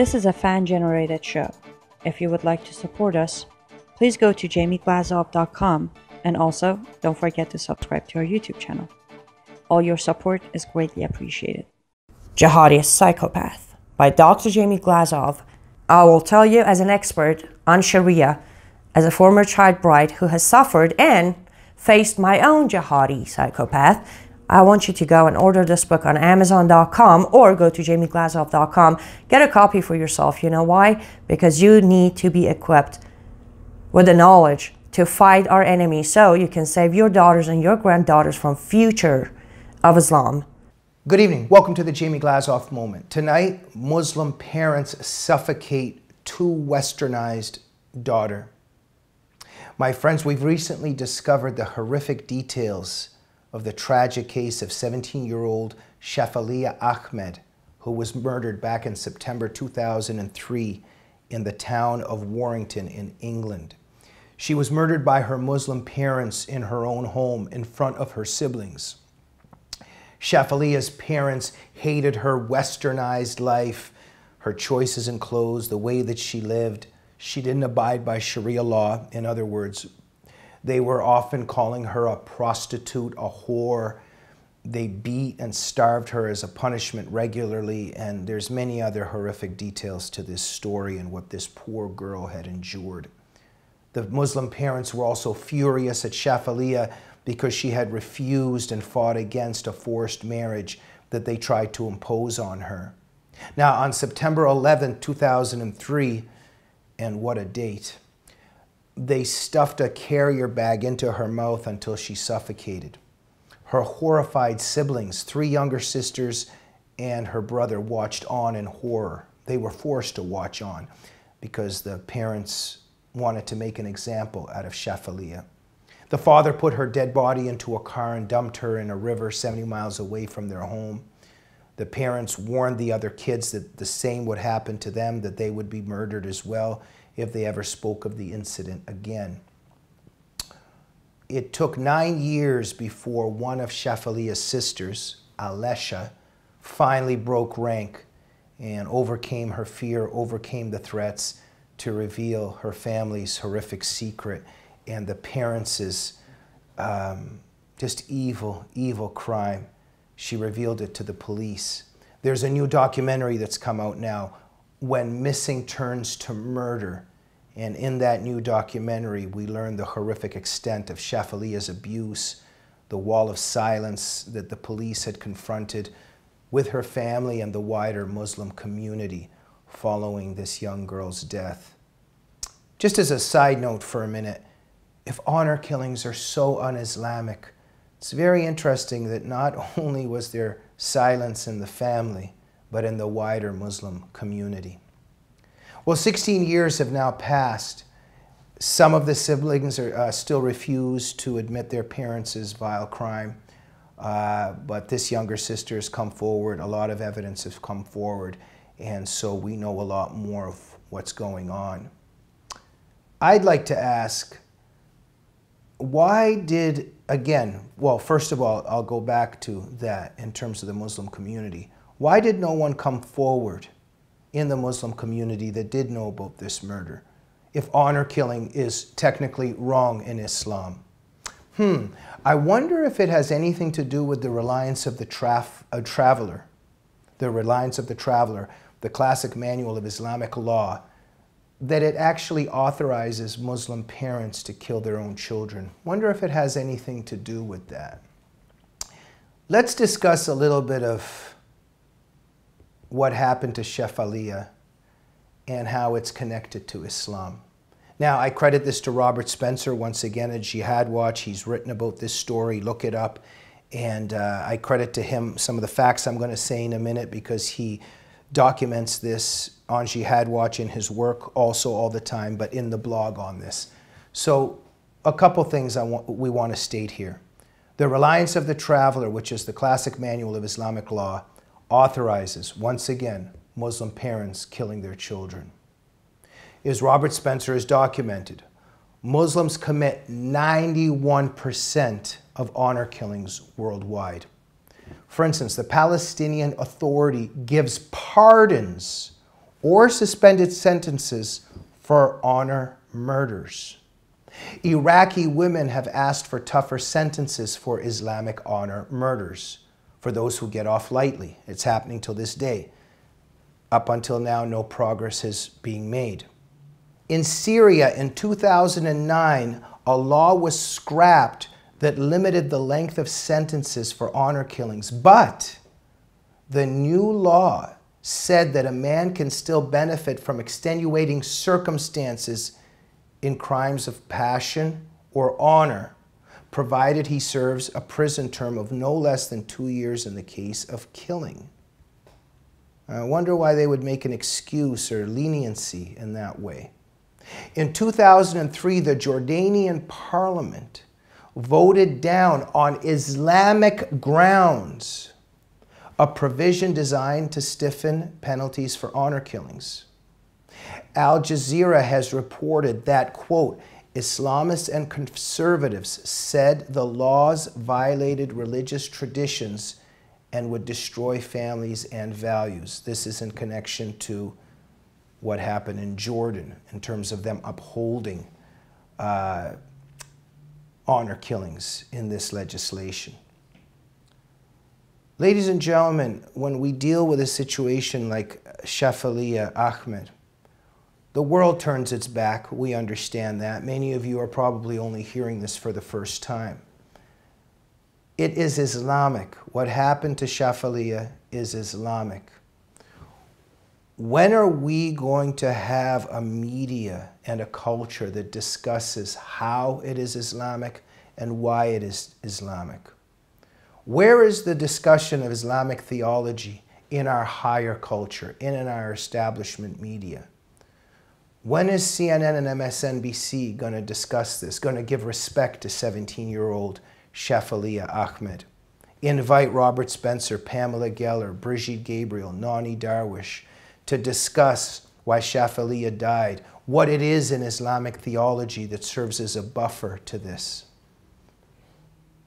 This is a fan-generated show. If you would like to support us, please go to jamieglazov.com, and also don't forget to subscribe to our YouTube channel. All your support is greatly appreciated. Jihadist Psychopath by Dr. Jamie Glazov. I will tell you as an expert on Sharia, as a former child bride who has suffered and faced my own jihadi psychopath, I want you to go and order this book on Amazon.com or go to jamieglazov.com. Get a copy for yourself. You know why? Because you need to be equipped with the knowledge to fight our enemies so you can save your daughters and your granddaughters from future of Islam. Good evening. Welcome to the Jamie Glazov Moment. Tonight, Muslim parents suffocate two westernized daughters. My friends, we've recently discovered the horrific details of the tragic case of 17-year-old Shafilea Ahmed, who was murdered back in September 2003 in the town of Warrington in England. She was murdered by her Muslim parents in her own home in front of her siblings. Shafilea's parents hated her westernized life, her choices in clothes, the way that she lived. She didn't abide by Sharia law. In other words, they were often calling her a prostitute, a whore. They beat and starved her as a punishment regularly, and there's many other horrific details to this story and what this poor girl had endured. The Muslim parents were also furious at Shafilea because she had refused and fought against a forced marriage that they tried to impose on her. Now, on September 11, 2003, and what a date, they stuffed a carrier bag into her mouth until she suffocated. Her horrified siblings, three younger sisters and her brother, watched on in horror. They were forced to watch on because the parents wanted to make an example out of Shafilea. The father put her dead body into a car and dumped her in a river 70 miles away from their home. The parents warned the other kids that the same would happen to them, that they would be murdered as well if they ever spoke of the incident again. It took 9 years before one of Shafilea's sisters, Alesha, finally broke rank and overcame her fear, overcame the threats, to reveal her family's horrific secret and the parents' just evil, evil crime. She revealed it to the police. There's a new documentary that's come out now, When Missing Turns to Murder. And in that new documentary, we learn the horrific extent of Shafilea's abuse, the wall of silence that the police had confronted with her family and the wider Muslim community following this young girl's death. Just as a side note for a minute, if honor killings are so un-Islamic, it's very interesting that not only was there silence in the family, but in the wider Muslim community. Well, 16 years have now passed. Some of the siblings are, still refuse to admit their parents' vile crime, but this younger sister has come forward. A lot of evidence has come forward. And so we know a lot more of what's going on. I'd like to ask, why did, again, well, first of all, I'll go back to that in terms of the Muslim community. Why did no one come forward in the Muslim community that did know about this murder, if honor killing is technically wrong in Islam? I wonder if it has anything to do with the Reliance of the Traveler. The Reliance of the Traveler, the classic manual of Islamic law, that it actually authorizes Muslim parents to kill their own children. Wonder if it has anything to do with that. Let's discuss a little bit of what happened to Shafilea and how it's connected to Islam. Now, I credit this to Robert Spencer, once again, at Jihad Watch. He's written about this story. Look it up. And I credit to him some of the facts I'm going to say in a minute, because he documents this on Jihad Watch in his work also all the time, but in the blog on this. So a couple things we want to state here. The Reliance of the Traveler, which is the classic manual of Islamic law, authorizes, once again, Muslim parents killing their children. As Robert Spencer has documented, Muslims commit 91% of honor killings worldwide. For instance, the Palestinian Authority gives pardons or suspended sentences for honor murders. Iraqi women have asked for tougher sentences for Islamic honor murders, for those who get off lightly. It's happening till this day. Up until now, no progress is being made. In Syria in 2009, a law was scrapped that limited the length of sentences for honor killings, but the new law said that a man can still benefit from extenuating circumstances in crimes of passion or honor, provided he serves a prison term of no less than 2 years in the case of killing. I wonder why they would make an excuse or leniency in that way. In 2003, the Jordanian parliament voted down on Islamic grounds a provision designed to stiffen penalties for honor killings. Al Jazeera has reported that, quote, Islamists and conservatives said the laws violated religious traditions and would destroy families and values. This is in connection to what happened in Jordan in terms of them upholding honor killings in this legislation. Ladies and gentlemen, when we deal with a situation like Shafilea Ahmed, the world turns its back. We understand that. Many of you are probably only hearing this for the first time. It is Islamic. What happened to Shafilea is Islamic. When are we going to have a media and a culture that discusses how it is Islamic and why it is Islamic? Where is the discussion of Islamic theology in our higher culture, in our establishment media? When is CNN and MSNBC going to discuss this, going to give respect to 17-year-old Shafilea Ahmed? Invite Robert Spencer, Pamela Geller, Brigitte Gabriel, Nani Darwish to discuss why Shafilea died, what it is in Islamic theology that serves as a buffer to this.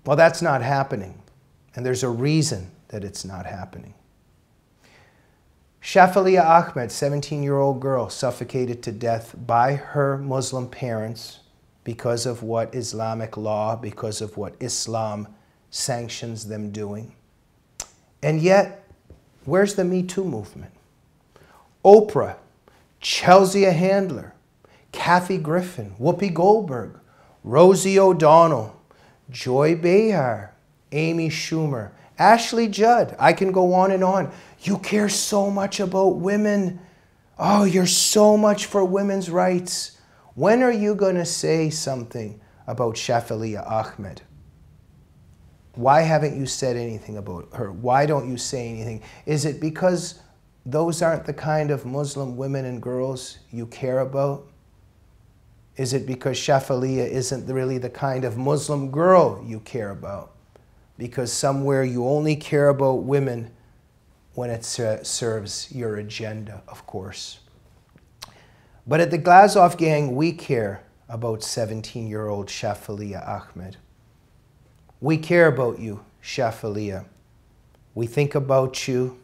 Well, that's not happening, and there's a reason that it's not happening. Shafilea Ahmed, 17-year-old girl, suffocated to death by her Muslim parents because of what Islamic law, because of what Islam sanctions them doing. And yet, where's the Me Too movement? Oprah, Chelsea Handler, Kathy Griffin, Whoopi Goldberg, Rosie O'Donnell, Joy Behar, Amy Schumer, Ashley Judd. I can go on and on. You care so much about women. Oh, you're so much for women's rights. When are you going to say something about Shafilea Ahmed? Why haven't you said anything about her? Why don't you say anything? Is it because those aren't the kind of Muslim women and girls you care about? Is it because Shafilea isn't really the kind of Muslim girl you care about? Because somewhere you only care about women when it serves your agenda, of course. But at the Glazov Gang, we care about 17-year-old Shafilea Ahmed. We care about you, Shafilea. We think about you.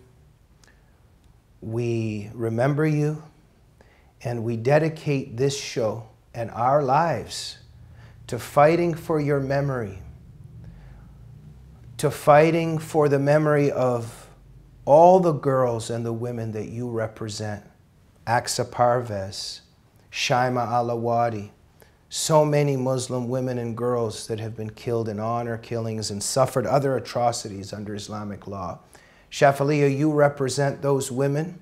We remember you. And we dedicate this show and our lives to fighting for your memory, to fighting for the memory of all the girls and the women that you represent. Aksa Parvez, Shaima Alawadi, so many Muslim women and girls that have been killed in honor killings and suffered other atrocities under Islamic law. Shafilea, you represent those women,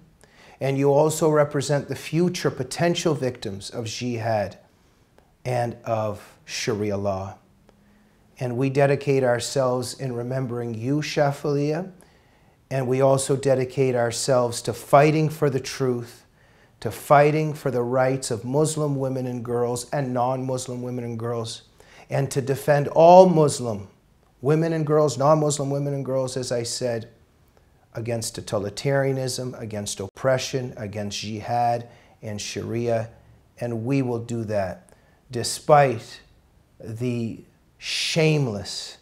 and you also represent the future potential victims of jihad and of Sharia law. And we dedicate ourselves in remembering you, Shafilea, and we also dedicate ourselves to fighting for the truth, to fighting for the rights of Muslim women and girls and non-Muslim women and girls, and to defend all Muslim women and girls, non-Muslim women and girls, as I said, against totalitarianism, against oppression, against jihad and Sharia. And we will do that despite the shameless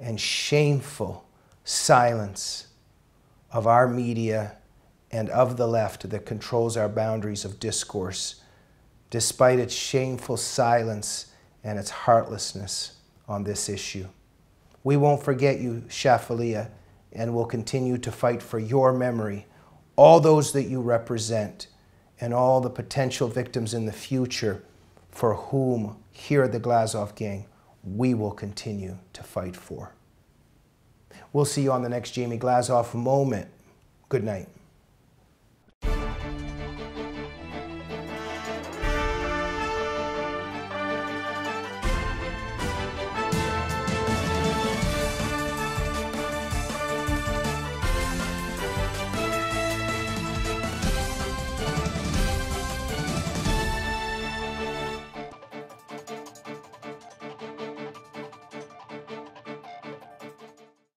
and shameful silence of our media and of the left that controls our boundaries of discourse, despite its shameful silence and its heartlessness on this issue. We won't forget you, Shafilea, and will continue to fight for your memory, all those that you represent, and all the potential victims in the future for whom, here at the Glazov Gang, we will continue to fight for. We'll see you on the next Jamie Glazov Moment. Good night.